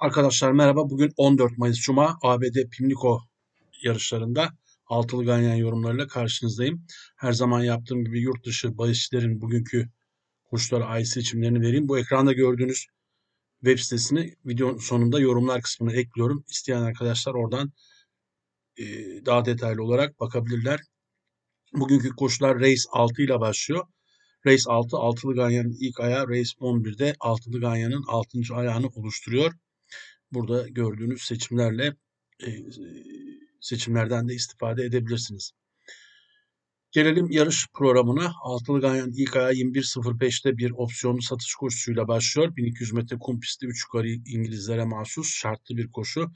Arkadaşlar merhaba. Bugün 14 Mayıs Cuma ABD Pimlico yarışlarında altılı ganyan yorumlarıyla karşınızdayım. Her zaman yaptığım gibi yurt dışı bahisçilerin bugünkü koşulara ait seçimlerini vereyim. Bu ekranda gördüğünüz web sitesini videonun sonunda yorumlar kısmına ekliyorum. İsteyen arkadaşlar oradan daha detaylı olarak bakabilirler. Bugünkü koşular Race 6 ile başlıyor. Race 6 altılı ganyanın ilk ayağı, Race 11'de altılı ganyanın 6. ayağını oluşturuyor. Burada gördüğünüz seçimlerden de istifade edebilirsiniz. Gelelim yarış programına. Altılı ganyanın ilk ayağı 21.05'te bir opsiyonlu satış koşusuyla başlıyor. 1200 metre kum pisti 3 yukarı İngilizlere mahsus şartlı bir koşu.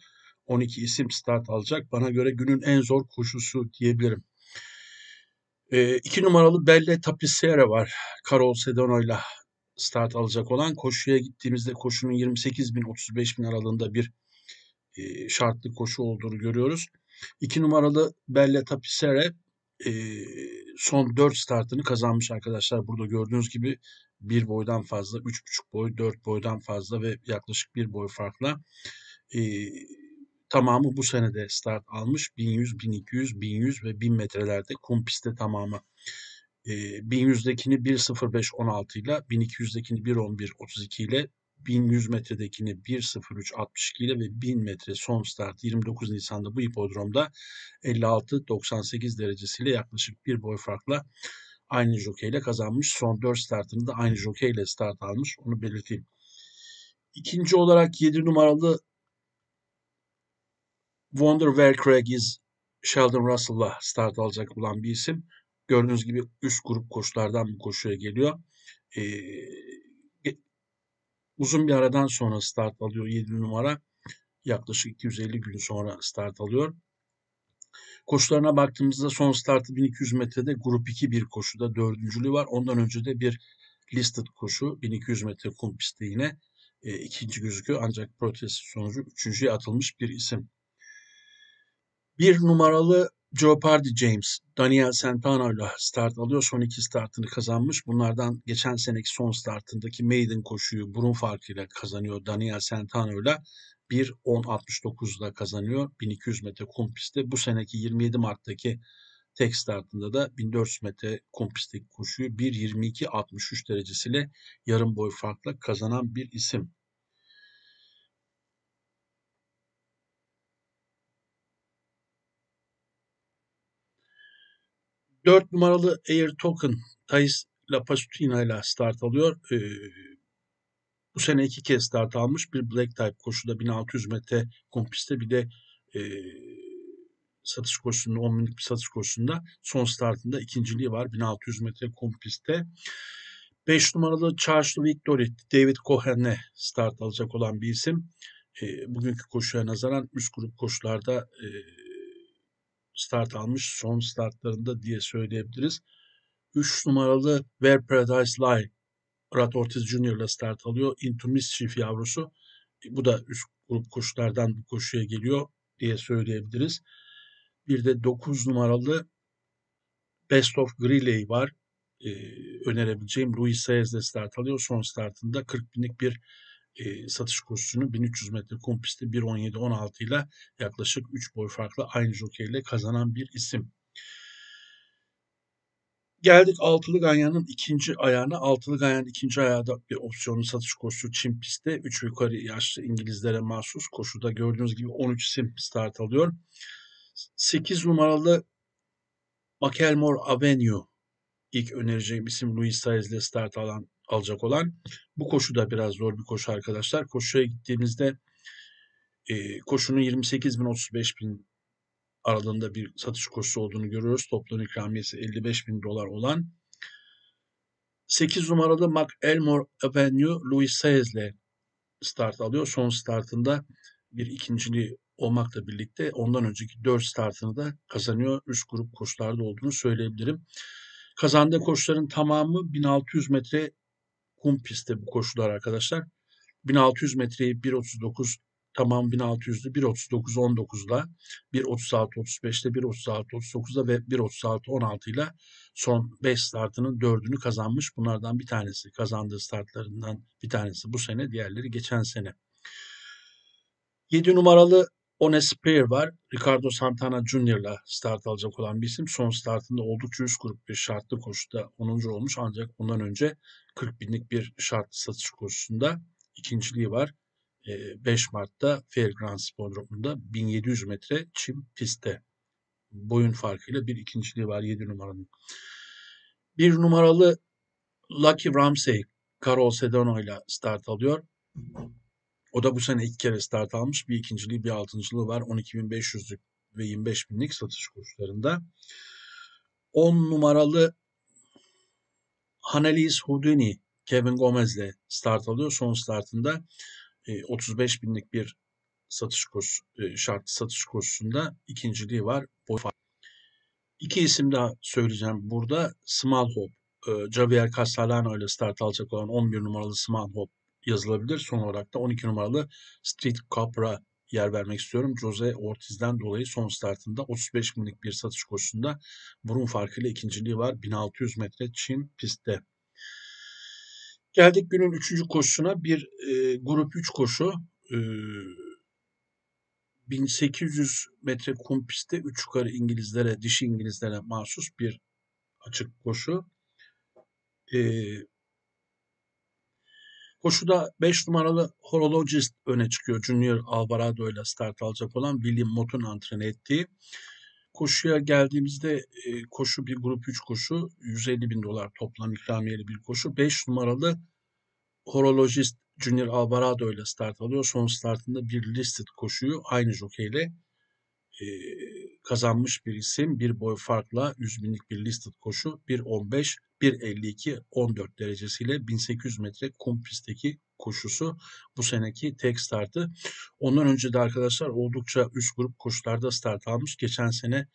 12 isim start alacak. Bana göre günün en zor koşusu diyebilirim. 2 numaralı Belle Tapisserie var. Carol Sedano ile start alacak olan. Koşuya gittiğimizde koşunun 28.000-35.000 aralığında bir şartlı koşu olduğunu görüyoruz. 2 numaralı Belle Tapisserie son 4 startını kazanmış arkadaşlar. Burada gördüğünüz gibi 1 boydan fazla, 3,5 boy, 4 boydan fazla ve yaklaşık 1 boy farkla tamamı bu senede start almış. 1100, 1200, 1100 ve 1000 metrelerde kum pistte tamamı. 1100'dekini 1.05.16 ile, 1200'dekini 1.11.32 ile, 1100 metredekini 1.03.62 ile ve 1000 metre son start 29 Nisan'da bu hipodromda 56-98 derecesiyle yaklaşık bir boy farkla aynı jokeyle kazanmış. Son 4 startını da aynı jokeyle start almış. Onu belirteyim. İkinci olarak 7 numaralı Wonder Where Craig Is, Sheldon Russell'la start alacak olan bir isim. Gördüğünüz gibi üst grup koşulardan bu koşuya geliyor. Uzun bir aradan sonra start alıyor 7 numara. Yaklaşık 250 gün sonra start alıyor. Koşularına baktığımızda son startı 1200 metrede grup 2 bir koşuda dördüncülüğü var. Ondan önce de bir listed koşu 1200 metre kum pisti yine ikinci gözüküyor. Ancak protesto sonucu üçüncüye atılmış bir isim. 1 numaralı Jeopardy James, Daniel Santana ile start alıyor. Son 2 startını kazanmış. Bunlardan geçen seneki son startındaki Maiden koşuyu burun farkıyla kazanıyor. Daniel Santana ile 1.10.69'da kazanıyor. 1200 metre kum pistte. Bu seneki 27 Mart'taki tek startında da 1400 metre kum pistteki koşuyu 1.22.63 derecesiyle yarım boy farkla kazanan bir isim. 4 numaralı Air Token, Thais Lapasutina ile start alıyor. Bu sene 2 kez start almış. Bir Black Type koşuda 1600 metre kum pistte, bir de satış koşusunda 10 binlik bir satış koşusunda son startında ikinciliği var 1600 metre kum pistte. 5 numaralı Charles Victory, David Cohen'le start alacak olan bir isim. Bugünkü koşuya nazaran üst grup koşularda start almış son startlarında diye söyleyebiliriz. 3 numaralı Where Paradise Lies, Brad Ortiz Junior ile start alıyor. Into Mischief yavrusu. Bu da üst grup koşulardan bu koşuya geliyor diye söyleyebiliriz. Bir de 9 numaralı Best of Greeley var. Önerebileceğim Luis Saez ile start alıyor. Son startında 40 binlik bir satış koşusunu 1300 metre kum pisti 1.17.16 ile yaklaşık 3 boy farklı aynı jokeyle kazanan bir isim. Geldik altılı ganyanın ikinci ayağına. Altılı ganyanın ikinci ayağı da bir opsiyonlu satış koşusu Çin pistte. 3 yukarı yaşlı İngilizlere mahsus koşuda gördüğünüz gibi 13 isim start alıyor. 8 numaralı McElmore Avenue, ilk önereceğim isim Luis Saez ile start alacak olan. Bu koşu da biraz zor bir koşu arkadaşlar. Koşuya gittiğimizde koşunun 28.000-35.000 aralığında bir satış koşusu olduğunu görüyoruz. Toplam ikramiyesi 55.000 dolar olan. 8 numaralı McElmore Avenue, Luis Saez ile start alıyor. Son startında bir ikinciliği olmakla birlikte ondan önceki 4 startını da kazanıyor. Üst grup koşularda olduğunu söyleyebilirim. Kazandığı koşuların tamamı 1600 metre kum pistte bu koşular arkadaşlar. 1600 metreyi 1.39 tamam 1600'lü 1.39.19'la, 1.36.35'te, 1.36.39'da ve 1.36.16'yla son 5 startının 4'ünü kazanmış. Bunlardan bir tanesi kazandığı startlarından bir tanesi bu sene, diğerleri geçen sene. 7 numaralı Honest Pair var. Ricardo Santana Junior'la start alacak olan bir isim. Son startında oldukça üst grup bir şartlı koşuda 10. olmuş. Ancak bundan önce 40 binlik bir şartlı satış koşusunda ikinciliği var. 5 Mart'ta Fairgrounds Bodrum'da 1700 metre çim pistte. Boyun farkıyla bir ikinciliği var 7 numaranın. 1 numaralı Lucky Ramsey Carol Sedano ile start alıyor. O da bu sene 2 kere start almış. Bir ikinciliği, bir altıncılığı var. 12.500'lük ve 25.000'lik satış kurslarında. 10 numaralı Hanalee's Houdini Kevin Gomez ile start alıyor. Son startında 35.000'lik bir satış kursu, şartlı satış kursunda ikinciliği var. İki isim daha söyleyeceğim burada. Small Hope, Javier Castellano ile start alacak olan 11 numaralı Small Hope yazılabilir. Son olarak da 12 numaralı Street Capra yer vermek istiyorum. Jose Ortiz'den dolayı son startında 35 binlik bir satış koşusunda burun farkıyla ikinciliği var. 1600 metre çim pistte. Geldik günün 3. koşusuna. Bir grup 3 koşu. 1800 metre kum pistte 3 yukarı İngilizlere, dişi İngilizlere mahsus bir açık koşu. Koşuda 5 numaralı horologist öne çıkıyor. Junior Alvarado ile start alacak olan William Mott'un antrenör ettiği. Koşuya geldiğimizde koşu bir grup 3 koşu. 150 bin dolar toplam ikramiyeli bir koşu. 5 numaralı horologist Junior Alvarado ile start alıyor. Son startında bir listed koşuyu aynı jockey ile kazanmış bir isim. Bir boy farkla 100 binlik bir listed koşu. 1.15, 1.52, 14 derecesiyle 1800 metre kum pistteki koşusu. Bu seneki tek startı. Ondan önce de arkadaşlar oldukça üst grup koşularda start almış. Geçen sene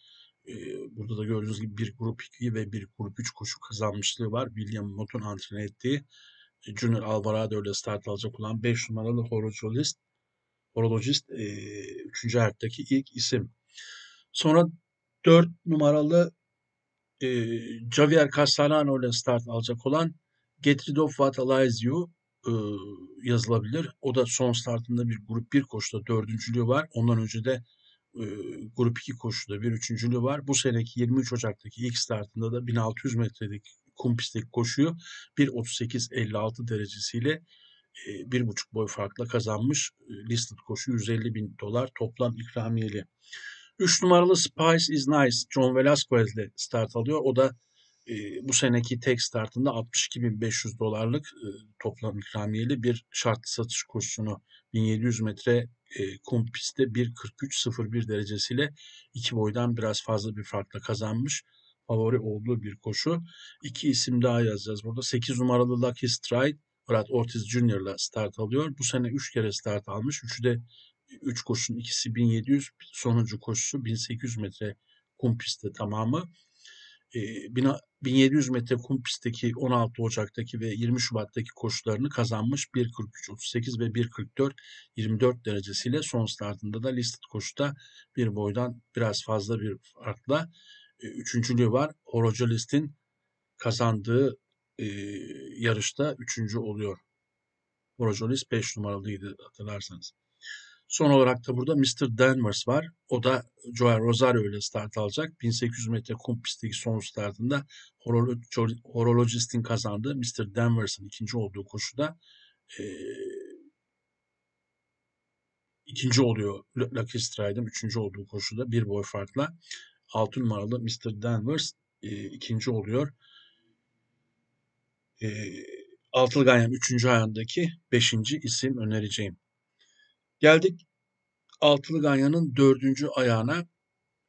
burada da gördüğünüz gibi bir grup 2 ve bir grup 3 koşu kazanmışlığı var. William Mott'un antrenör ettiği Junior Alvarado ile start alacak olan 5 numaralı horologist 3. ayaktaki ilk isim. Sonra 4 numaralı Javier Castellano ile start alacak olan Getrid of What Lies You yazılabilir. O da son startında bir grup 1 koşuda 4.'lüğü var. Ondan önce de grup 2 koşuda bir 3.'lüğü var. Bu seneki 23 Ocak'taki ilk startında da 1600 metrelik kum pistteki koşuyu 1.38.56 derecesiyle 1.5 boy farkla kazanmış. Listed koşu 150 bin dolar toplam ikramiyeli. 3 numaralı Spice is Nice John Velasquez ile start alıyor. O da bu seneki tek startında 62.500 dolarlık toplam ikramiyeli bir şartlı satış kursunu 1700 metre kum pistte 1.43.01 derecesiyle 2 boydan biraz fazla bir farkla kazanmış. Favori olduğu bir koşu. 2 isim daha yazacağız burada. 8 numaralı Lucky Stride Brad Ortiz Junior ile start alıyor. Bu sene 3 kere start almış. 3'ü de 3 koşunun ikisi 1700, sonuncu koşusu 1800 metre kum pistte tamamı. 1700 metre kum pistteki 16 Ocak'taki ve 20 Şubat'taki koşularını kazanmış. 1.43.38 ve 1.44.24 derecesiyle son startında da listed koşuda bir boydan biraz fazla bir farkla üçüncülüğü var. Horologist'in kazandığı yarışta üçüncü oluyor. Horologist 5 numaralıydı hatırlarsanız. Son olarak da burada Mr. Danvers var. O da Joel Rosario ile start alacak. 1800 metre kum pistteki son startında horologist'in kazandığı Mr. Danvers'ın ikinci olduğu koşuda ikinci oluyor. Lucky Stride'ın üçüncü olduğu koşuda bir boy farkla 6 numaralı Mr. Danvers ikinci oluyor. Altılı Ganyan 3. ayağındaki 5. isim önereceğim. Geldik Altılı Ganyan'ın 4. ayağına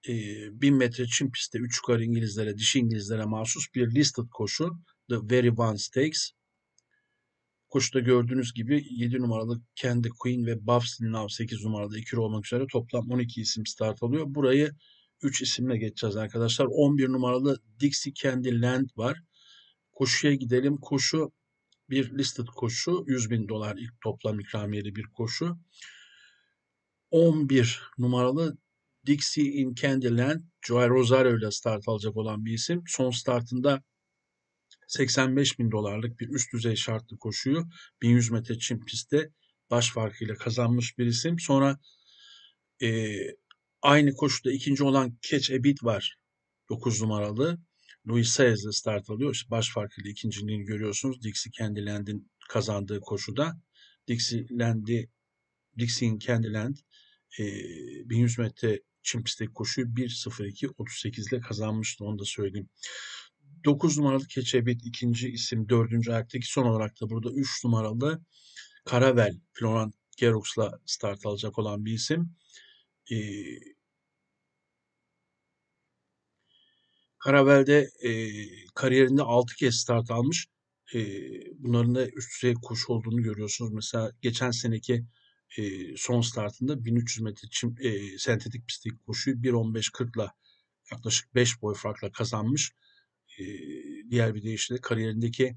1000 metre çim pistte 3 yukarı İngilizlere, dişi İngilizlere mahsus bir listed koşu. The Very One Stakes. Koşuda gördüğünüz gibi 7 numaralı Candy Queen ve Buffsley Now 8 numaralı ikili olmak üzere toplam 12 isim start alıyor. Burayı 3 isimle geçeceğiz arkadaşlar. 11 numaralı Dixie in Candyland var. Koşuya gidelim. Koşu bir listed koşu. 100 bin dolar ilk toplam ikramiyeli bir koşu. 11 numaralı Dixie in Candyland Joel Rosario ile start alacak olan bir isim. Son startında 85 bin dolarlık bir üst düzey şartlı koşuyu 1100 metre çim pistte baş farkıyla kazanmış bir isim. Sonra aynı koşuda ikinci olan Catch a Beat var. 9 numaralı. Luis Saez ile start alıyor. İşte baş farkıyla ikinciliğini görüyorsunuz. Dixie Candyland'in kazandığı koşuda. Dixie in Candyland 1100 metre çim pistteki koşuyu 1.02.38 ile kazanmıştı. Onu da söyleyeyim. 9 numaralı Catch a Beat ikinci isim 4. ayaktaki. Son olarak da burada 3 numaralı Caravel Florent Gerox'la start alacak olan bir isim. Caravel'de kariyerinde 6 kez start almış. Bunların da üst düzey koşu olduğunu görüyorsunuz. Mesela geçen seneki son startında 1300 metre sentetik pistteki koşuyu 1.15.40'la yaklaşık 5 boy farkla kazanmış. Diğer bir deyişle kariyerindeki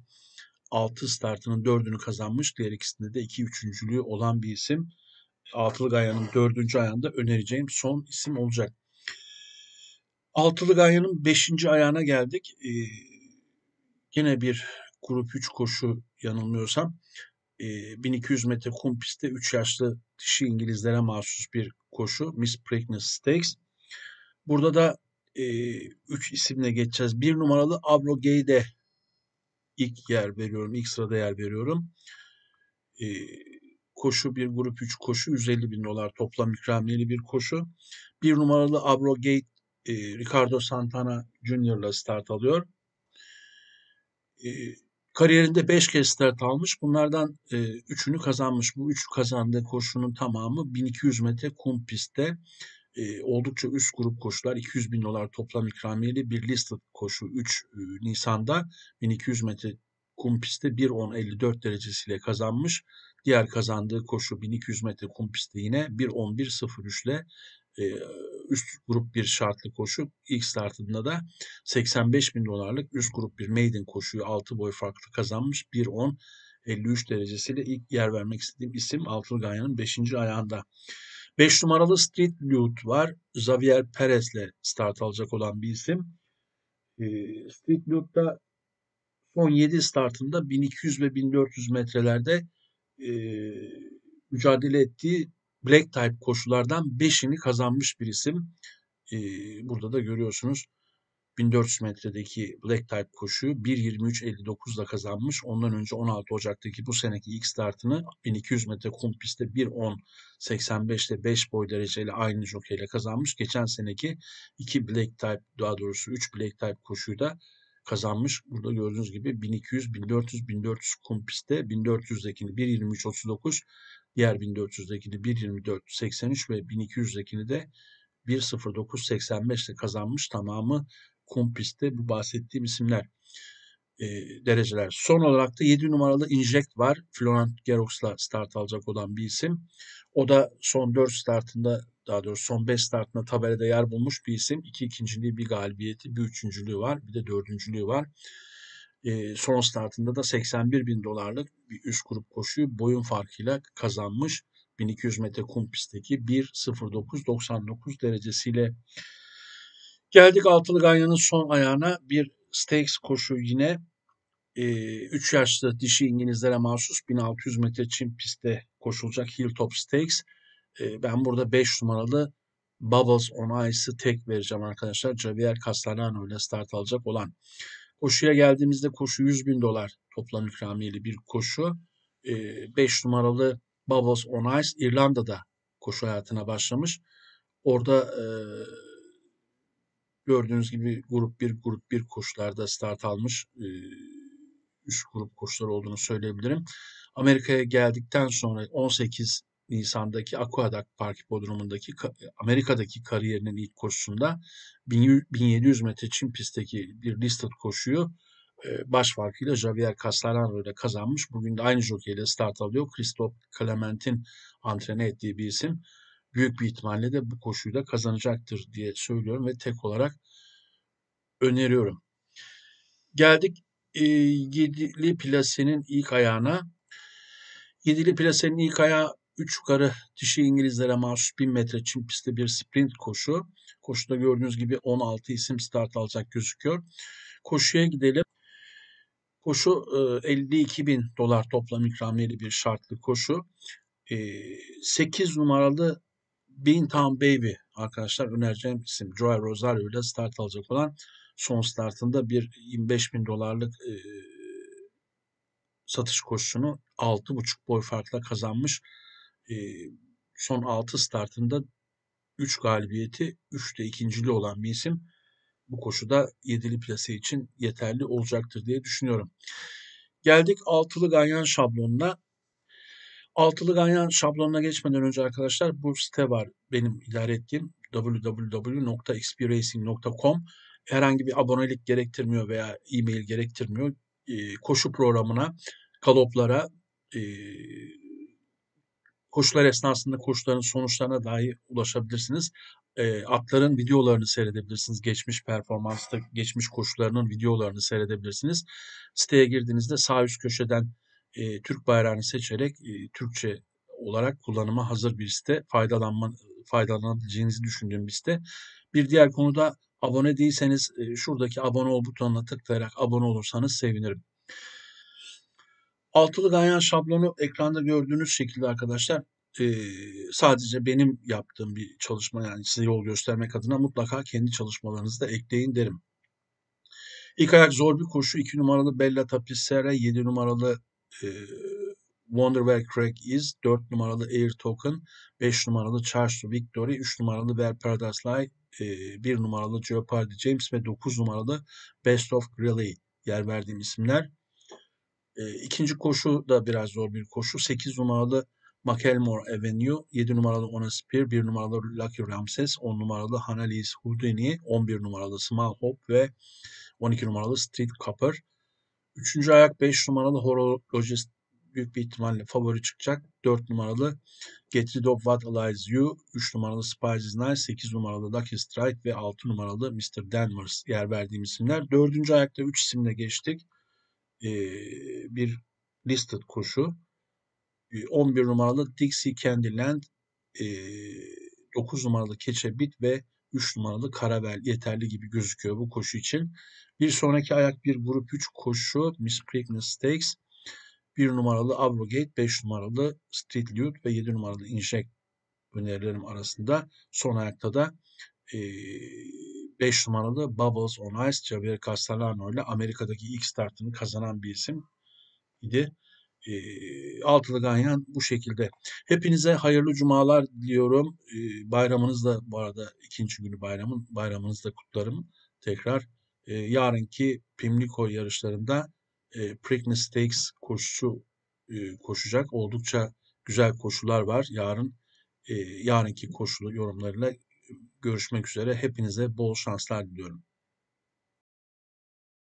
6 startının 4'ünü kazanmış. Diğer ikisinde de 2 üçüncülüğü olan bir isim. Altılı Ganya'nın 4. ayağında önereceğim son isim olacak. Altılı Ganya'nın 5. ayağına geldik. Yine bir grup 3 koşu yanılmıyorsam. 1200 metre kum pistte 3 yaşlı dişi İngilizlere mahsus bir koşu. Miss Preakness Stakes. Burada da 3 isimle geçeceğiz. 1 numaralı Abrogate'e ilk sırada yer veriyorum. Koşu bir grup 3 koşu. $150.000 toplam ikramiyeli bir koşu. 1 numaralı Abrogate Ricardo Santana Junior'la start alıyor. Kariyerinde 5 kez start almış. Bunlardan 3'ünü kazanmış. Bu 3 kazandığı koşunun tamamı 1200 metre kum pistte. Oldukça üst grup koşular. $200.000 toplam ikramiyeli bir listed koşu. 3 Nisan'da 1200 metre kum pistte 1.10.54 derecesiyle kazanmış. Diğer kazandığı koşu 1200 metre kum pistte yine 1.11.03 ile üst grup bir şartlı koşu. İlk startında da $85.000'lık üst grup bir maiden koşuyu 6 boy farklı kazanmış. 1.10.53 derecesiyle ilk yer vermek istediğim isim Altılı Ganya'nın 5. ayağında. 5 numaralı Street Lute var. Javier Perez'le start alacak olan bir isim. Street Lute'da son 7 startında 1200 ve 1400 metrelerde mücadele ettiği Black Type koşulardan 5'ini kazanmış bir isim. Burada da görüyorsunuz 1400 metredeki Black Type koşuyu 1.23.59'da kazanmış. Ondan önce 16 Ocak'taki bu seneki ilk startını 1200 metre kum pistte 1.10.85'te 5 boy dereceyle aynı jokeyle kazanmış. Geçen seneki 3 Black Type koşuyu da kazanmış. Burada gördüğünüz gibi 1200, 1400, 1400 kum pistte 1400'dekini 1.23.39, diğer 1400'dekini 1.24.83 ve 1200'dekini de 1.09.85 ile kazanmış. Tamamı kum pistte bu bahsettiğim isimler dereceler. Son olarak da 7 numaralı Inject var. Florent Gerox'la start alacak olan bir isim. O da son 5 startında tabelada yer bulmuş bir isim. 2 ikinciliği, bir galibiyeti, bir üçüncülüğü var. Bir de dördüncülüğü var. Son startında da $81.000'lık bir üst grup koşuyu boyun farkıyla kazanmış. 1200 metre kum pistteki 1.09.99 derecesiyle. Geldik Altılı Ganya'nın son ayağına. Bir stakes koşu yine. 3 yaşlı dişi İngilizlere mahsus 1600 metre çim pistte koşulacak Hilltop Stakes. Ben burada 5 numaralı Bubbles on Ice'ı tek vereceğim arkadaşlar. Javier Castellano ile start alacak olan. Koşuya geldiğimizde koşu $100.000 toplam ikramiyeli bir koşu. 5 numaralı Bubbles on Ice İrlanda'da koşu hayatına başlamış. Orada gördüğünüz gibi grup 1 koşularda start almış. Üst grup koşuları olduğunu söyleyebilirim. Amerika'ya geldikten sonra 18 Nisan'daki Aqueduct Park Hipodromu'ndaki Amerika'daki kariyerinin ilk koşusunda 1700 metre çim pistteki bir listed koşuyu baş farkıyla Javier Castellano ile kazanmış. Bugün de aynı jockey ile start alıyor. Christophe Clement'in antrene ettiği bir isim. Büyük bir ihtimalle de bu koşuyu da kazanacaktır diye söylüyorum ve tek olarak öneriyorum. Geldik 7'li plasenin ilk ayağına. 7'li plasenin ilk ayağı 3 yukarı dişi İngilizlere mahsus 1000 metre çim pistte bir sprint koşu. Koşuda gördüğünüz gibi 16 isim start alacak gözüküyor. Koşuya gidelim. Koşu $52.000 toplam ikramiyeli bir şartlı koşu. 8 numaralı Beantown Baby arkadaşlar önereceğim isim. Joel Rosario ile start alacak olan, son startında bir 25.000 dolarlık satış koşusunu 6.5 boy farkla kazanmış. Son 6 startında 3 galibiyeti, 3 de ikinciliği olan bir isim. Bu koşuda 7'li plase için yeterli olacaktır diye düşünüyorum. Geldik 6'lı ganyan şablonuna. 6'lı ganyan şablonuna geçmeden önce arkadaşlar bu site var benim idare ettiğim, www.xpracing.com. Herhangi bir abonelik gerektirmiyor veya e-mail gerektirmiyor. Koşu programına, galoplara, koşular esnasında koşuların sonuçlarına dahi ulaşabilirsiniz. Atların videolarını seyredebilirsiniz. Geçmiş performansta, geçmiş koşularının videolarını seyredebilirsiniz. Siteye girdiğinizde sağ üst köşeden Türk bayrağını seçerek Türkçe olarak kullanıma hazır bir site. Faydalanabileceğinizi düşündüğüm bir site. Bir diğer konuda abone değilseniz şuradaki abone ol butonuna tıklayarak abone olursanız sevinirim. Altılı ganyan şablonu ekranda gördüğünüz şekilde arkadaşlar sadece benim yaptığım bir çalışma, yani size yol göstermek adına mutlaka kendi çalışmalarınızı da ekleyin derim. İlk ayak zor bir koşu. 2 numaralı Belle Tapisserie, 7 numaralı Wonder Where Craig Is, 4 numaralı Air Token, 5 numaralı Charles Victory, 3 numaralı Where Paradise Lies, 1 numaralı Jeopardy James ve 9 numaralı Best of Greeley yer verdiğim isimler. İkinci koşu da biraz zor bir koşu. 8 numaralı McElmore Avenue, 7 numaralı Ona Spear, 1 numaralı Lucky Ramsey, 10 numaralı Hanalee's Houdini, 11 numaralı Small Hope ve 12 numaralı Street Capra. Üçüncü ayak 5 numaralı Horologist büyük bir ihtimalle favori çıkacak. 4 numaralı Getrid of What Lies You, 3 numaralı Spice is Nice, 8 numaralı Lucky Stride ve 6 numaralı Mr. Danvers yer verdiğim isimler. Dördüncü ayakta 3 isimle geçtik. Bir listed koşu. 11 numaralı Dixie in Candyland, 9 numaralı Keçebit ve 3 numaralı Caravel yeterli gibi gözüküyor bu koşu için. Bir sonraki ayak bir grup 3 koşu. Miss Preakness Stakes, 1 numaralı Abrogate, 5 numaralı Street Lute ve 7 numaralı Inject önerilerim arasında. Son ayakta da 5 numaralı Bubbles on Ice, Javier Castellano ile Amerika'daki ilk startını kazanan bir isim idi. Altılı ganyan bu şekilde. Hepinize hayırlı cumalar diliyorum. Bayramınız da bu arada, ikinci günü bayramın, bayramınızı da kutlarım. Tekrar yarınki Pimlico yarışlarında Preakness Stakes koşusu koşacak. Oldukça güzel koşular var. Yarınki koşulu yorumlarıyla görüşmek üzere. Hepinize bol şanslar diliyorum.